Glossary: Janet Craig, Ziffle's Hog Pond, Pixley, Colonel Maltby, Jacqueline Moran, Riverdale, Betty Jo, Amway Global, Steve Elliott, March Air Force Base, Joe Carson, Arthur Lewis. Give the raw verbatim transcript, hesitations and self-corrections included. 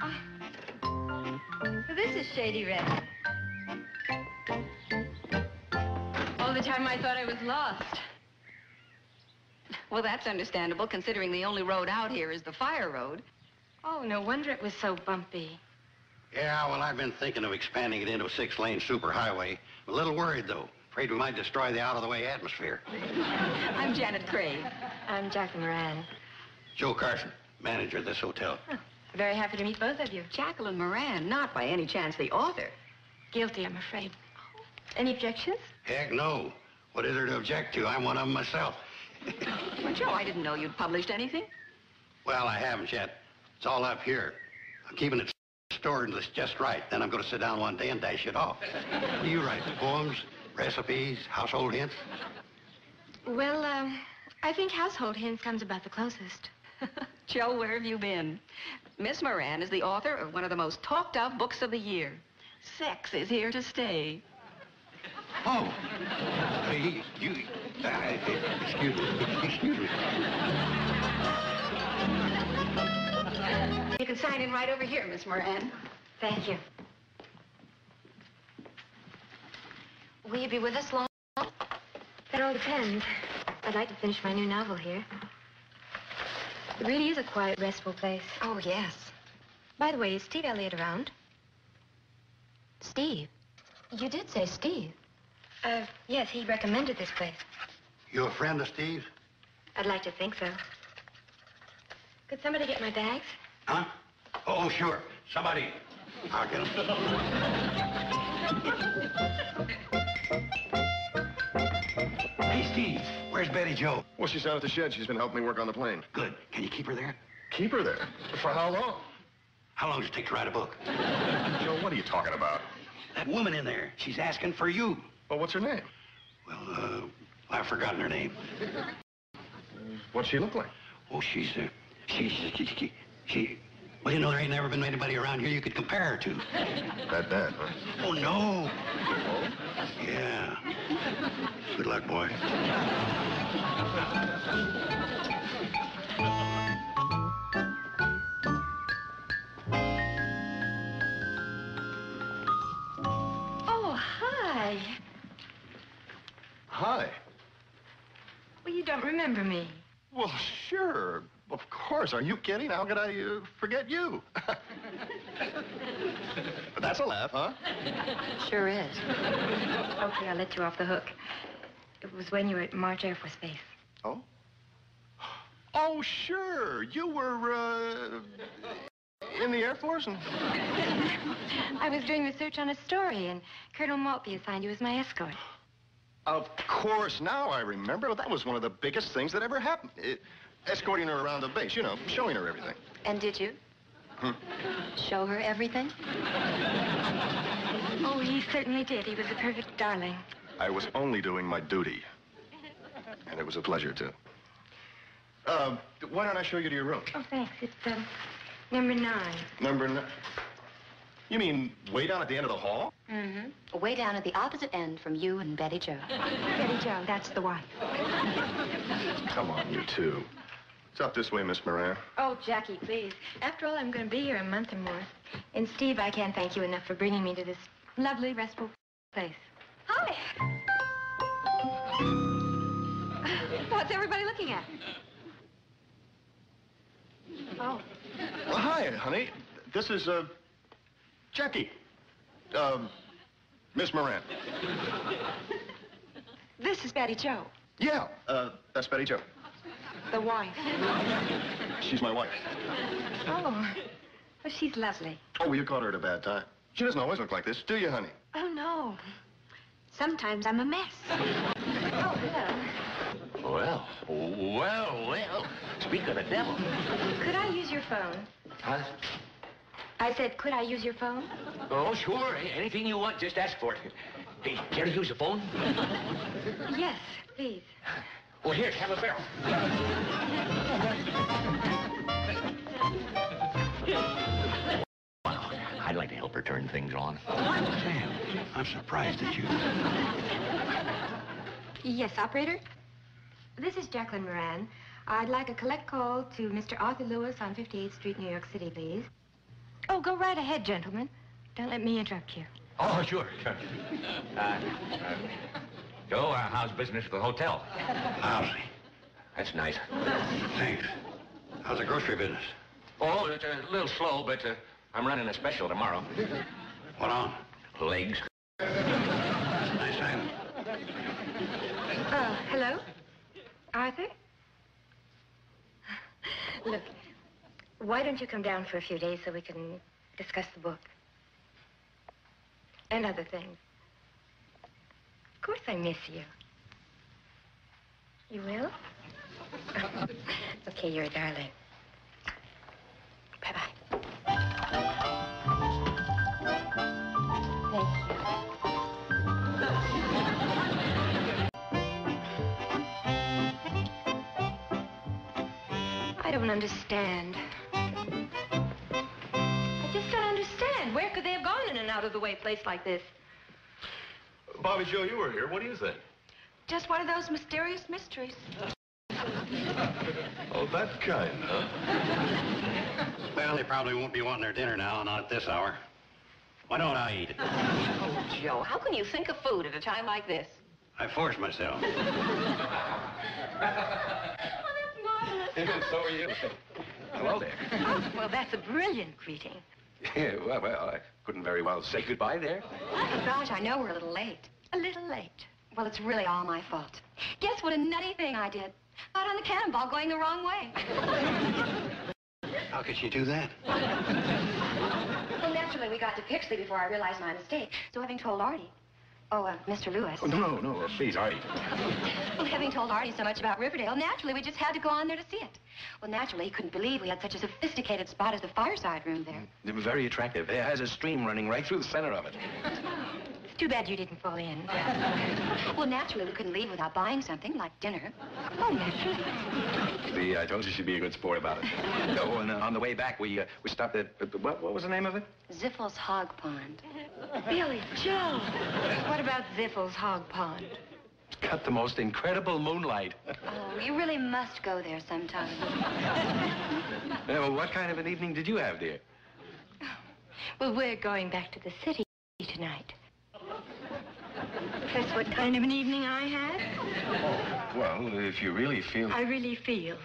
Uh, this is shady red. All the time I thought I was lost. Well, that's understandable, considering the only road out here is the fire road. Oh, no wonder it was so bumpy. Yeah, well, I've been thinking of expanding it into a six-lane superhighway. I'm a little worried, though. Afraid we might destroy the out-of-the-way atmosphere. I'm Janet Craig. I'm Jacqueline Moran. Joe Carson, manager of this hotel. Oh, very happy to meet both of you. Jacqueline Moran, not by any chance the author. Guilty, I'm afraid. Oh. Any objections? Heck, no. What is there to object to? I'm one of them myself. Well, Joe, I didn't know you'd published anything. Well, I haven't yet. It's all up here. I'm keeping it stored until it's just right. Then I'm going to sit down one day and dash it off. What do you write? Poems, recipes, household hints? Well, um, I think household hints comes about the closest. Joe, where have you been? Miss Moran is the author of one of the most talked-of books of the year. Sex is here to stay. Oh, hey, you, uh, excuse me, excuse me. You can sign in right over here, Miss Moran. Thank you. Will you be with us long? That all depends. I'd like to finish my new novel here. It really is a quiet, restful place. Oh, yes. By the way, is Steve Elliott around? Steve? You did say Steve. Uh, yes, he recommended this place. You a friend of Steve's? I'd like to think so. Could somebody get my bags? Huh? Oh, sure. Somebody. I'll get them. Hey, Steve, where's Betty Jo? Well, she's out at the shed. She's been helping me work on the plane. Good. Can you keep her there? Keep her there? For how long? How long does it take to write a book? Joe, what are you talking about? That woman in there, she's asking for you. Well, what's her name? Well, uh, I've forgotten her name. What's she look like? Oh, she's, uh, she's, she, she, she, well, you know, there ain't never been anybody around here you could compare her to. That bad, huh? Oh, no. Oh? Yeah. Good luck, boy. Hi. Well, you don't remember me. Well, sure. Of course. Are you kidding? How could I uh, forget you? But that's a laugh, huh? Sure is. Okay, I'll let you off the hook. It was when you were at March Air Force Base. Oh? Oh, sure. You were, uh, in the Air Force and... I was doing research on a story, and Colonel Maltby assigned you as my escort. Of course, now I remember. Well, that was one of the biggest things that ever happened. It, escorting her around the base, you know, showing her everything. And did you? Hmm? Show her everything? Oh, he certainly did. He was a perfect darling. I was only doing my duty. And it was a pleasure, too. Uh, why don't I show you to your room? Oh, thanks. It's, um, number nine. Number nine? You mean way down at the end of the hall? Mm-hmm. Way down at the opposite end from you and Betty Jo. Betty Jo, that's the wife. Come on, you two. It's up this way, Miss Moran. Oh, Jackie, please. After all, I'm going to be here a month or more. And, Steve, I can't thank you enough for bringing me to this lovely, restful place. Hi. What's everybody looking at? Oh. Well, hi, honey. This is, uh... Jackie, um, Miss Moran. This is Betty Jo. Yeah, uh, that's Betty Jo. The wife. She's my wife. Oh, well, she's lovely. Oh, well, you caught her at a bad time. She doesn't always look like this, do you, honey? Oh, no. Sometimes I'm a mess. Oh, well. Well, well, well. Speak of the devil. Could I use your phone? Huh? I said, could I use your phone? Oh, sure. Anything you want, just ask for it. Hey, can I use the phone? Yes, please. Well, here, have a barrel. Wow, I'd like to help her turn things on. Sam, I'm surprised at you. Yes, operator? This is Jacqueline Moran. I'd like a collect call to Mister Arthur Lewis on fifty-eighth Street, New York City, please. Oh, go right ahead, gentlemen. Don't let me interrupt you. Oh, sure, sure. Uh, uh, Joe, uh, how's business at the hotel? Lousy. That's nice. Thanks. How's the grocery business? Oh, it's a little slow, but uh, I'm running a special tomorrow. What on? Legs. Nice item. Uh, hello? Arthur? Look, why don't you come down for a few days so we can discuss the book? And other things. Of course I miss you. You will? Okay, you're a darling. Bye-bye. Thank you. I don't understand. I just don't understand. Where could they have gone in an out-of-the-way place like this? Bobby Jo, you were here. What do you think? Just one of those mysterious mysteries. Oh, that kind, huh? Well, they probably won't be wanting their dinner now, not at this hour. Why don't I eat it? Oh, Joe, how can you think of food at a time like this? I force myself. Oh, that's marvelous. So are you. Hello there. Oh, well, that's a brilliant greeting. Yeah, well, well, I couldn't very well say goodbye there. Oh, gosh, I know we're a little late. A little late. Well, it's really all my fault. Guess what a nutty thing I did. Out on the cannonball going the wrong way. How could she do that? Well, naturally, we got to Pixley before I realized my mistake. So having told Artie... Oh, uh, Mister Lewis. Oh, no, no, no, please, Artie. Well, having told Artie so much about Riverdale, naturally, we just had to go on there to see it. Well, naturally, he couldn't believe we had such a sophisticated spot as the fireside room there. They were very attractive. It has a stream running right through the center of it. Too bad you didn't fall in. Well, naturally, we couldn't leave without buying something, like dinner. Oh, naturally. See, I told you she'd be a good sport about it. Oh, and uh, on the way back, we uh, we stopped at, uh, what, what was the name of it? Ziffle's Hog Pond. Billy, Joe. What about Ziffle's Hog Pond? It's got the most incredible moonlight. Oh, you really must go there sometime. Yeah, well, what kind of an evening did you have, dear? Oh, well, we're going back to the city tonight. That's what kind of an evening I had. Oh, well, if you really feel... I really feel.